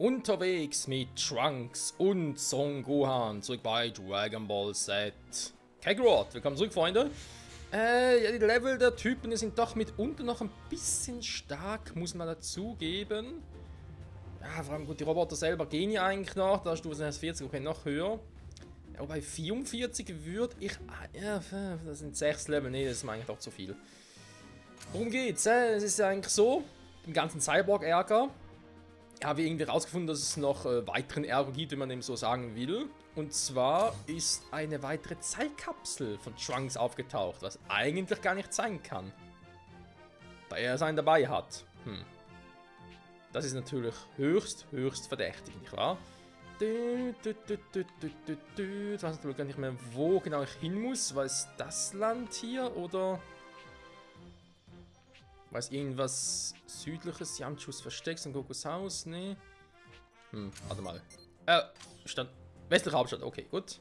unterwegs mit Trunks und Son Gohan, zurück bei Dragon Ball Z. Kakarot, willkommen zurück, Freunde. Ja, die Level der Typen sind doch mitunter noch ein bisschen stark, muss man dazugeben. Ja, vor allem gut, die Roboter selber gehen ja eigentlich noch, da Stufe 40, okay, noch höher. Ja, bei 44 würde ich... Ja, das sind 6 Level, nee, das ist mir eigentlich doch zu viel. Worum geht's? Es ist ja eigentlich so, im ganzen Cyborg-Ärger. Haben wir irgendwie rausgefunden, dass es noch weiteren Ärger gibt, wenn man dem so sagen will. Und zwar ist eine weitere Zeitkapsel von Trunks aufgetaucht, was eigentlich gar nicht sein kann. Da er seinen dabei hat. Hm. Das ist natürlich höchst verdächtig, nicht wahr? Ich weiß natürlich gar nicht mehr, wo genau ich hin muss. War es das Land hier oder... Weiß irgendwas Südliches? Yamchus versteckt in Gokus Haus? Nee. Hm, warte mal. Stand. Westliche Hauptstadt, okay, gut.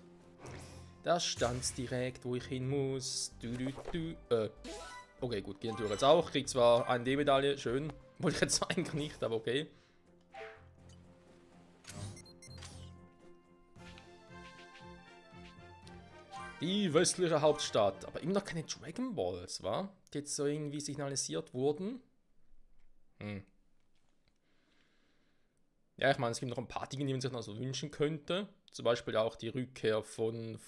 Da stand's direkt, wo ich hin muss. Okay, gut, geht natürlich jetzt auch. Krieg zwar eine D-Medaille, schön. Wollte ich jetzt eigentlich nicht, aber okay. Die westliche Hauptstadt, aber immer noch keine Dragon Balls, wa? Die jetzt so irgendwie signalisiert wurden. Hm. Ja, ich meine, es gibt noch ein paar Dinge, die man sich noch so wünschen könnte. Zum Beispiel auch die Rückkehr von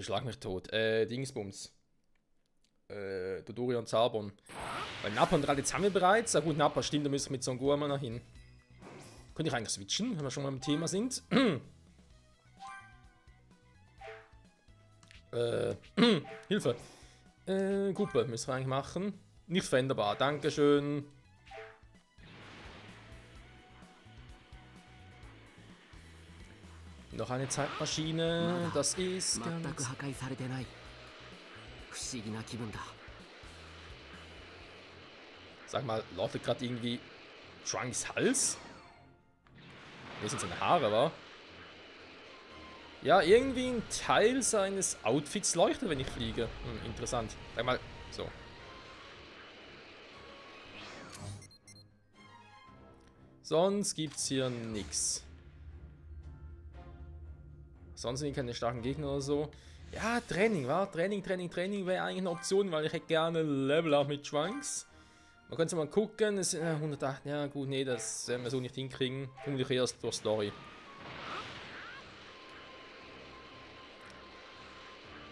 schlag mich tot, Dingsbums. Dodori und Zabon. Weil Nappa und Raditz haben wir bereits. Ah gut, Nappa, stimmt, da müssen wir mit Son Gohan mal noch hin. Könnte ich eigentlich switchen, wenn wir schon mal im Thema sind. Hilfe. Gruppe müssen wir eigentlich machen. Nicht veränderbar, dankeschön. Noch eine Zeitmaschine, das ist... Sag mal, lautet gerade irgendwie Trunks Hals? Das sind seine Haare, wa? Ja, irgendwie ein Teil seines Outfits leuchtet, wenn ich fliege. Hm, interessant. Sag mal, so. Sonst gibt's hier nichts. Sonst sind keine starken Gegner oder so. Ja, Training, wa? Training wäre eigentlich eine Option, weil ich hätte gerne Level Up mit Trunks. Man könnte mal gucken, es sind 108, ja gut, nee, das werden wir so nicht hinkriegen. Vermutlich erst durch Story.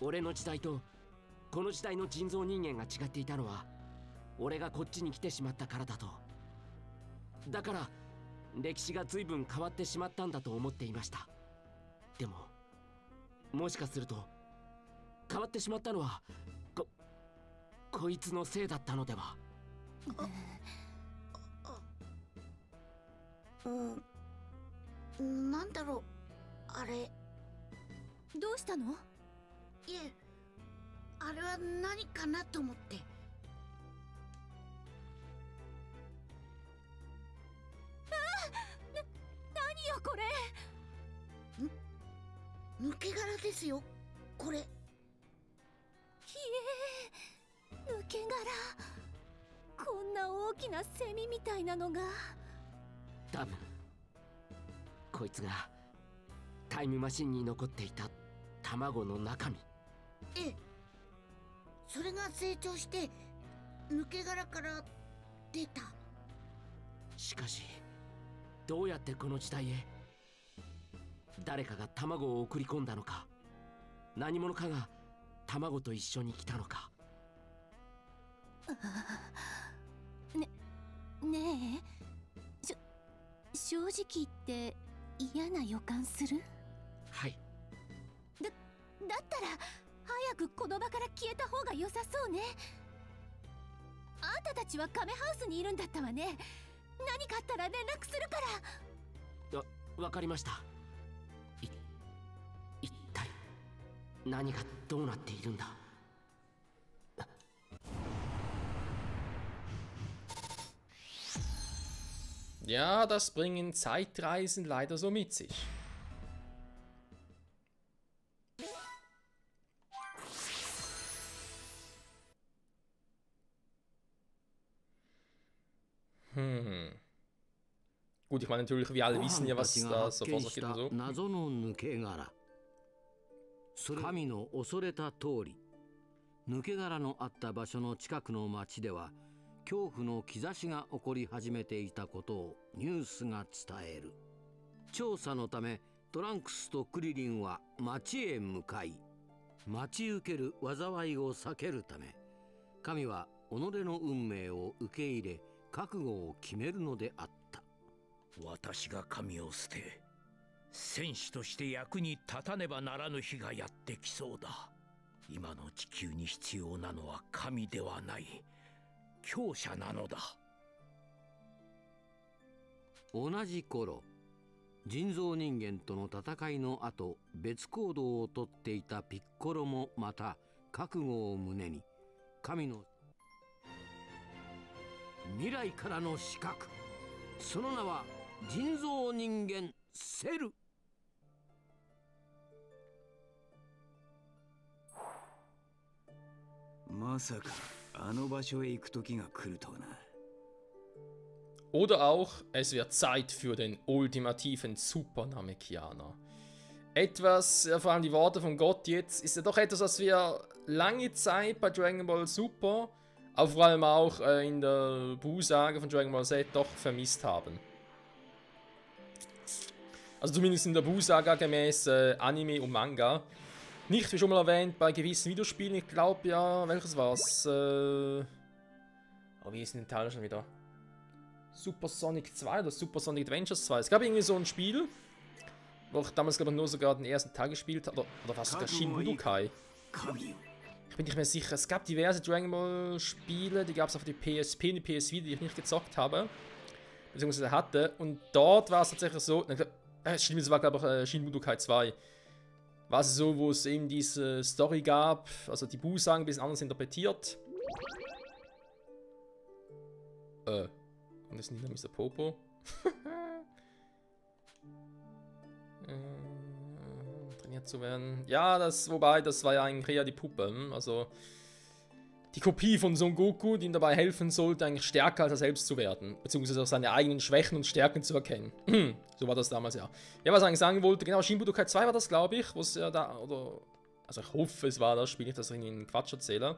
俺の時代とこの時代の人造人間が違っていたのは俺がこっちに来てしまったからだと。だから歴史が随分変わってしまったんだと思っていました。でももしかすると変わってしまったのはこいつのせいだったのでは。なんだろうあれ。どうしたの？いえ、あれは何かなと思って。何よこれ。抜け殻ですよこれ。ひえ、抜け殻。こんな大きなセミみたいなのが。多分こいつがタイムマシンに残っていた卵の中身。ええ、それが成長して抜け殻から出た。しかしどうやってこの時代へ。誰かが卵を送り込んだのか、何者かが卵と一緒に来たのか。ねえ正直言って嫌な予感する。はい。だったら早くこの場から消えた方が良さそうね。あんたたちはカメハウスにいるんだったわね。何かあったら連絡するから。わかりました。一体何がどうなっているんだ。Ja, das bringen Zeitreisen leider so mit sich. Gut, ich meine natürlich, wir alle wissen ja, was da so vor sich geht und so.同じ頃、人造人間との戦いの後、別行動をとっていたピッコロもまた覚悟を胸に、神の未来からの刺客、その名は人造人間セル。まさかあの場所へ行く時が来るとはな。Oder auch, es wird Zeit für den ultimativen Super-Namekianer. Etwas, vor allem die Worte von Gott jetzt, ist ja doch etwas, was wir lange Zeit bei Dragon Ball Super, aber vor allem auch in der Buu-Saga von Dragon Ball Z doch vermisst haben. Also zumindest in der Buu-Saga gemäß Anime und Manga. Nicht, wie schon mal erwähnt, bei gewissen Videospielen, ich glaube ja, welches war's? Wie ist denn der Teil schon wieder? Super Sonic 2 oder Super Sonic Adventures 2. Es gab irgendwie so ein Spiel, wo ich damals glaube ich nur sogar den ersten Teil gespielt habe, oder fast sogar Shin Budokai. Ich bin nicht mehr sicher. Es gab diverse Dragon Ball Spiele, die gab es auf die PSP und die PS Vita, die ich nicht gezockt habe, beziehungsweise hatte. Und dort war es tatsächlich so, stimmt, es war glaube ich Shin Budokai 2. War es so, wo es eben diese Story gab, also die Buu-Saga ein bisschen anders interpretiert. Und das ist nicht mehr Mr. Popo. Trainiert zu werden. Ja, das war ja eigentlich eher die Puppe. Also die Kopie von Son Goku, die ihm dabei helfen sollte, eigentlich stärker als er selbst zu werden. Beziehungsweise auch seine eigenen Schwächen und Stärken zu erkennen. So war das damals, ja. Ja, was ich eigentlich sagen wollte, genau, Shin Budokai 2 war das, glaube ich. Wo es ja da, oder, also ich hoffe, es war das Spiel, nicht, dass ich Ihnen Quatsch erzähle.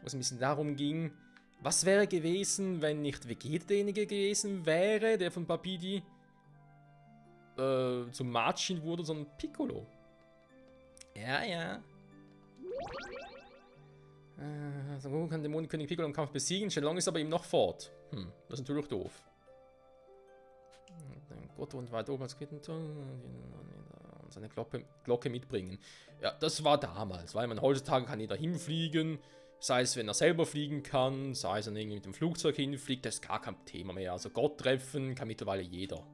Wo es ein bisschen darum ging, was wäre gewesen, wenn nicht Vegeta derjenige gewesen wäre, der von Papidi zum Machin wurde, sondern Piccolo. Ja, ja. Son Goku kann den Mondkönig Piccolo im Kampf besiegen, Shenlong ist aber ihm noch fort. Hm, das ist natürlich doof. Gott und weit oben als Quittenton und seine Glocke mitbringen. Ja, das war damals, weil man heutzutage kann jeder hinfliegen, sei es, wenn er selber fliegen kann, sei es, wenn er irgendwie mit dem Flugzeug hinfliegt, das ist gar kein Thema mehr. Also Gott treffen kann mittlerweile jeder.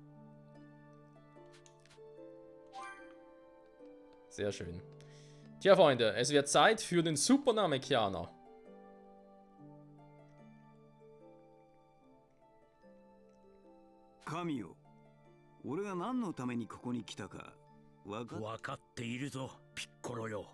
Sehr schön. Tja, Freunde, es wird Zeit für den Super Namekianer. Kamio, ich bin hier, Piccolo.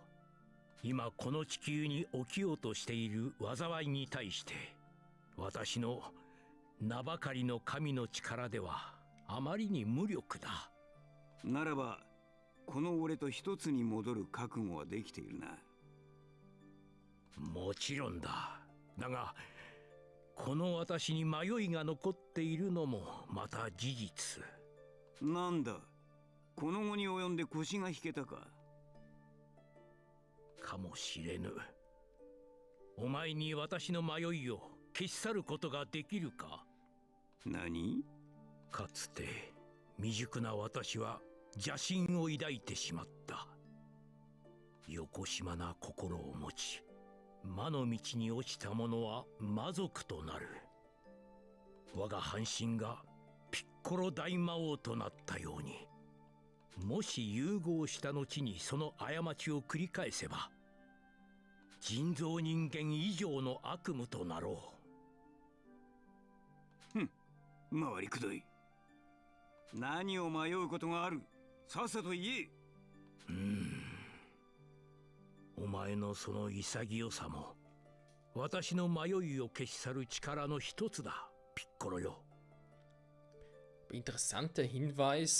Interessanter Hinweis,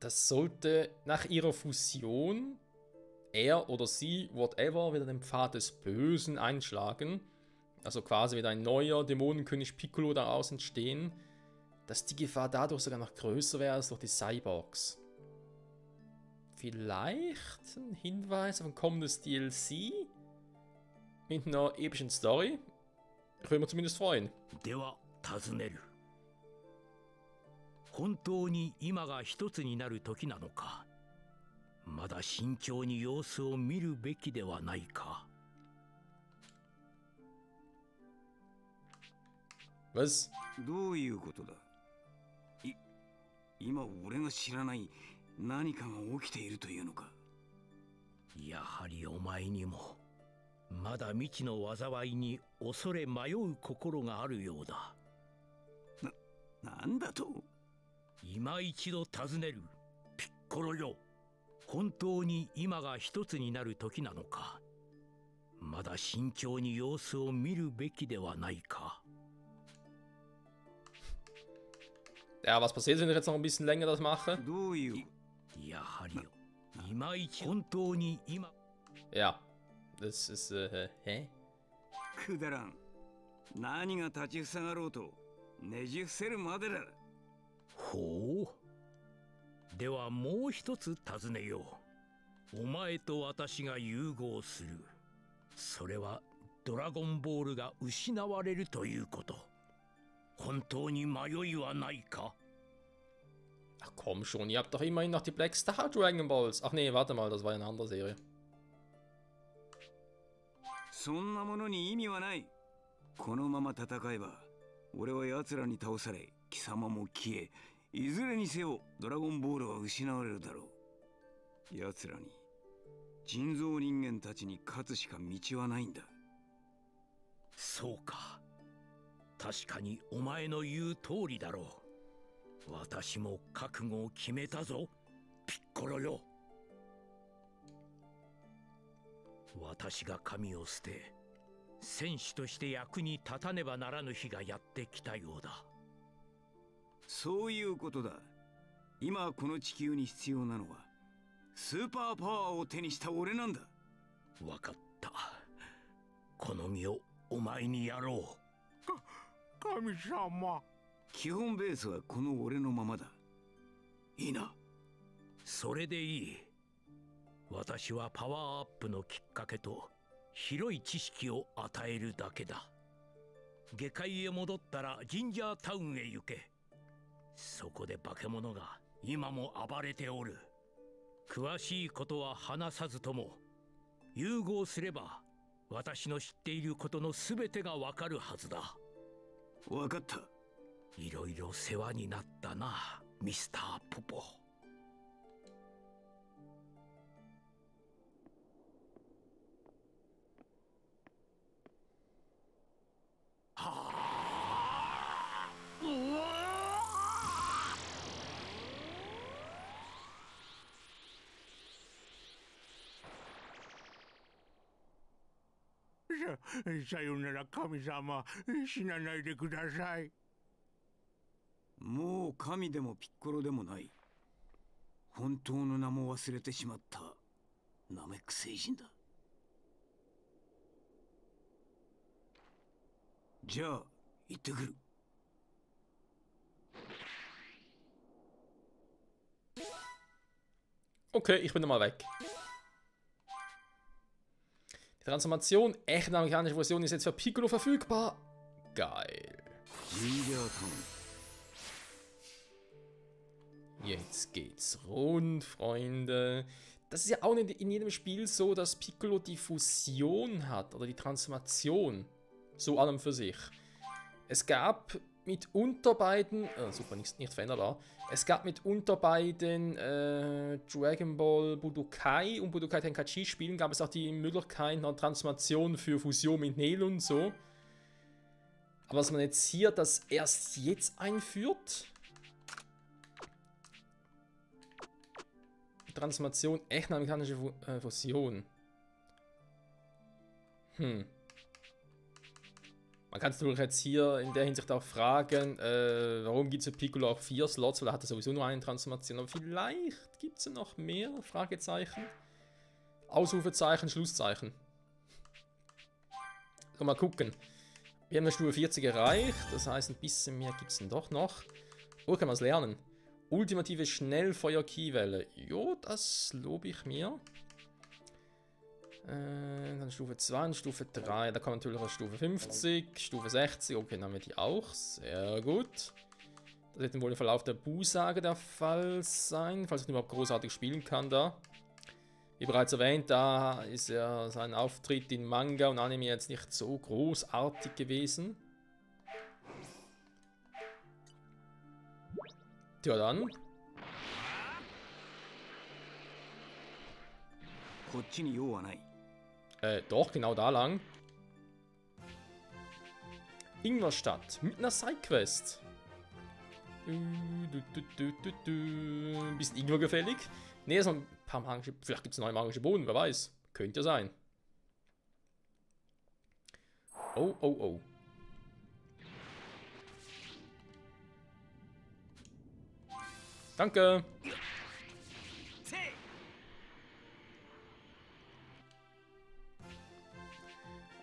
das sollte nach ihrer Fusion, er oder sie, whatever, wieder den Pfad des Bösen einschlagen. Also quasi wieder ein neuer Dämonenkönig Piccolo daraus entstehen. Dass die Gefahr dadurch sogar noch größer wäre als durch die Cyborgs. Vielleicht ein Hinweis auf ein kommendes DLC mit einer epischen Story. Ich würde mich zumindest freuen. Was? Ja, was passiert, wenn ich jetzt noch ein bisschen länger das mache? Ja, das ist hä? Ach komm schon, ihr habt doch immerhin noch die Black Star Dragon Balls. Ach nee, warte mal, das war eine andere Serie. 広い知識を与えるだけだ。下界へ戻ったらジンジャータウンへ行け。そこで化け物が今も暴れておる。詳しいことは話さずとも、融合すれば私の知っていることの全てがわかるはずだ。わかった。いろいろ世話になったな、ミスターポポ。さよなら神様、死なないでください。もう神でもピッコロでもない。本当の名も忘れてしまったナメック星人だ。じゃあ行ってくる。Okay, ich bin mal weg. Die Transformation, echte amerikanische Version, ist jetzt für Piccolo verfügbar. Geil. Jetzt geht's rund, Freunde. Das ist ja auch nicht in jedem Spiel so, dass Piccolo die Fusion hat oder die Transformation. So an und für sich. Es gab mitunter bei den... super, nicht verändert da. Es gab mitunter bei den Dragon Ball Budokai und Budokai Tenkachi Spielen gab es auch die Möglichkeit einer Transformation für Fusion mit Nail und so. Aber dass man jetzt hier das erst jetzt einführt. Transformation, echte amerikanische Fusion. Man kann natürlich jetzt hier in der Hinsicht auch fragen, warum gibt es für Piccolo auch 4 Slots, weil er hat sowieso nur eine Transformation. Aber vielleicht gibt es ja noch mehr? Fragezeichen? Ausrufezeichen, Schlusszeichen. So, mal gucken. Wir haben eine Stufe 40 erreicht, das heißt ein bisschen mehr gibt es denn doch noch. Oh, kann man es lernen. Ultimative Schnellfeuer-Kiewelle. Jo, das lobe ich mir. Dann Stufe 2 und Stufe 3. Da kommt natürlich auch Stufe 50, Stufe 60. Okay, dann haben wir die auch. Sehr gut. Das wird wohl im Verlauf der Buu-Saga der Fall sein, falls ich überhaupt großartig spielen kann da. Wie bereits erwähnt, da ist ja sein Auftritt in Manga und Anime jetzt nicht so großartig gewesen. Tja dann. Doch, genau da lang. Ingwerstadt mit einer Sidequest. Ein bisschen Ingwer gefällig. Ne, so ein paar magische. Vielleicht gibt es neue magische Bohnen, wer weiß. Könnte ja sein. Oh, oh, oh. Danke.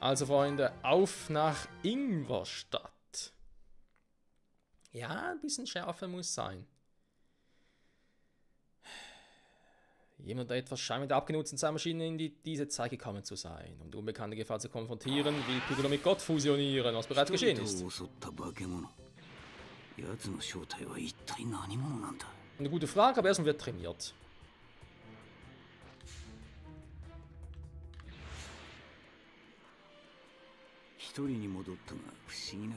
Also Freunde, auf nach Ingwerstadt. Ja, ein bisschen Schärfe muss sein. Jemand, der etwas scheinbar mit der abgenutzten Zeitmaschine in diese Zeit gekommen zu sein, um die unbekannte Gefahr zu konfrontieren, will Piccolo mit Gott fusionieren, was bereits geschehen ist. Eine gute Frage, aber erstmal wird trainiert. Stufe 45,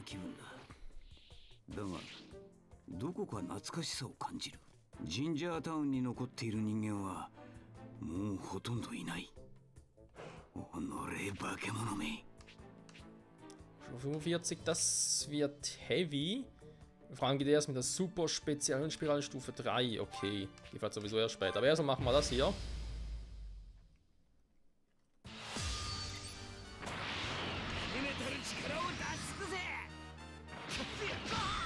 das wird heavy. Vor allem geht erst mit der super speziellen Spirale Stufe 3. Okay, die fährt sowieso erst später. Aber erstmal machen wir das hier.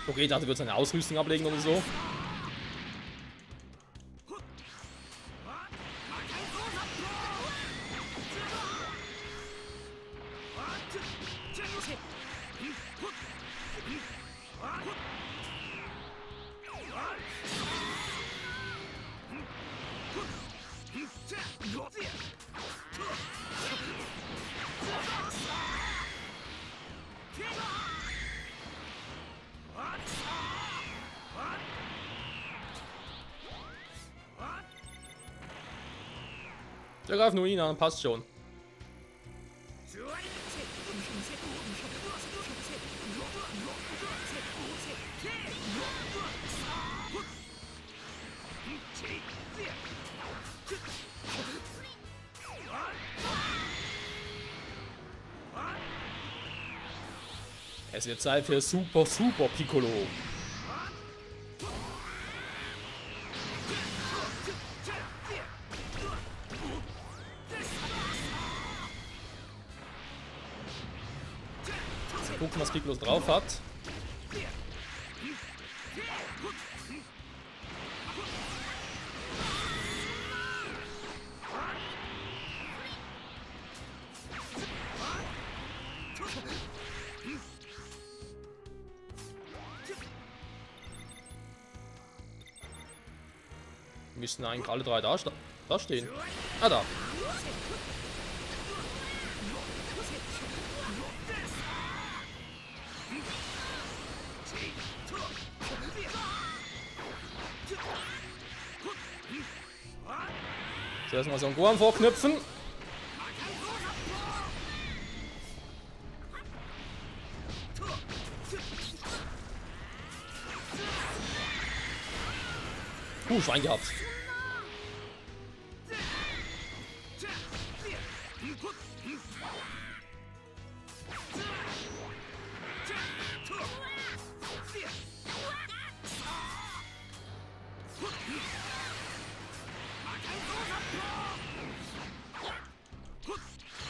Okay, ich dachte, er würde seine Ausrüstung ablegen oder so. Der greift nur ihn an, passt schon. Es wird Zeit für Super, Super Piccolo. Gucken, was Piccolo drauf hat. Müssen eigentlich alle drei da stehen. Ah, da. Zuerst mal so einen Gohan vorknüpfen. Schwein gehabt.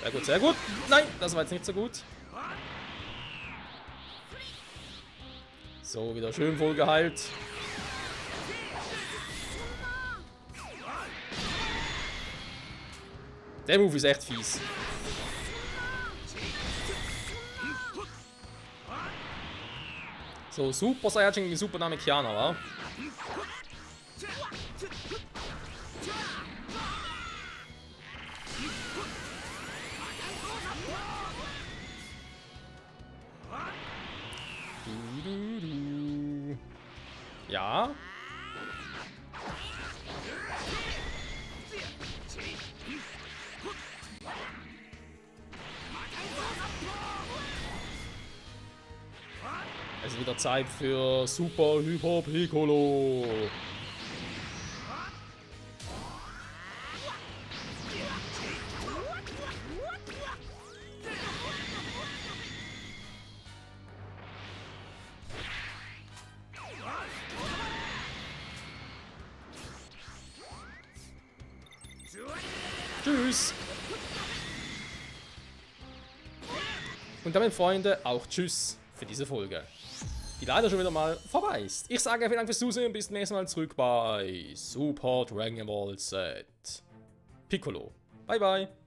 Sehr gut, sehr gut. Nein, das war jetzt nicht so gut. So, wieder schön wohlgeheilt. Der Move ist echt fies. So, Super Saiyajin gegen Super Namekianer, wa? Ja? Es wieder Zeit für Super Hyper Piccolo. Tschüss. Und damit, Freunde, auch tschüss für diese Folge, die leider schon wieder mal vorbei ist. Ich sage vielen Dank fürs Zusehen und bis zum nächsten Mal zurück bei Super Dragon Ball Z Piccolo. Bye, bye.